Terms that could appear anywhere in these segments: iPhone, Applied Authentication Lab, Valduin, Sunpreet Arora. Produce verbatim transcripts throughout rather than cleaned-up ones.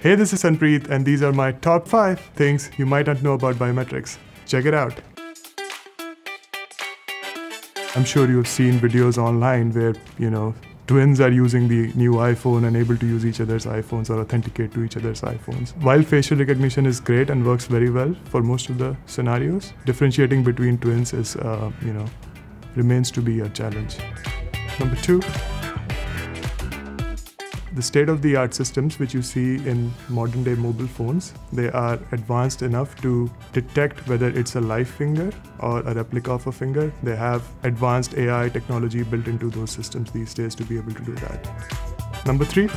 Hey, this is Sunpreet, and these are my top five things you might not know about biometrics. Check it out. I'm sure you've seen videos online where, you know, twins are using the new iPhone and able to use each other's iPhones or authenticate to each other's iPhones. While facial recognition is great and works very well for most of the scenarios, differentiating between twins is, uh, you know, remains to be a challenge. Number two. The state-of-the-art systems which you see in modern-day mobile phones, they are advanced enough to detect whether it's a live finger or a replica of a finger. They have advanced A I technology built into those systems these days to be able to do that. Number three.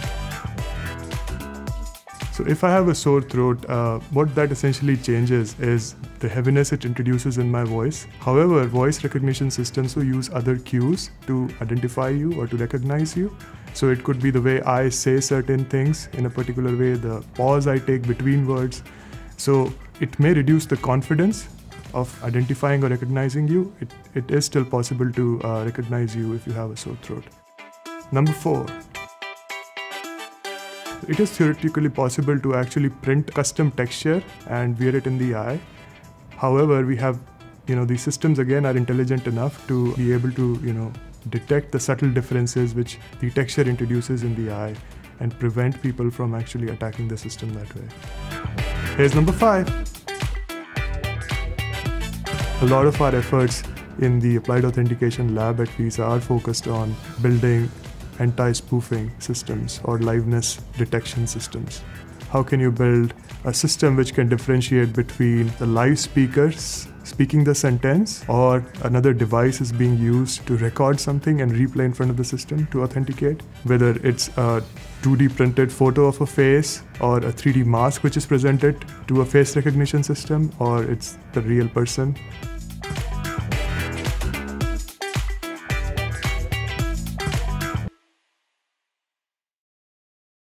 So if I have a sore throat, uh, what that essentially changes is the heaviness it introduces in my voice. However, voice recognition systems will use other cues to identify you or to recognize you. So it could be the way I say certain things in a particular way, the pause I take between words. So it may reduce the confidence of identifying or recognizing you. It, it is still possible to uh, recognize you if you have a sore throat. Number four. It is theoretically possible to actually print custom texture and wear it in the eye. However, we have, you know, these systems again are intelligent enough to be able to, you know, detect the subtle differences which the texture introduces in the eye and prevent people from actually attacking the system that way. Here's number five. A lot of our efforts in the Applied Authentication Lab at Visa are focused on building anti-spoofing systems or liveness detection systems. How can you build a system which can differentiate between the live speakers speaking the sentence or another device is being used to record something and replay in front of the system to authenticate? Whether it's a two D printed photo of a face or a three D mask which is presented to a face recognition system, or it's the real person.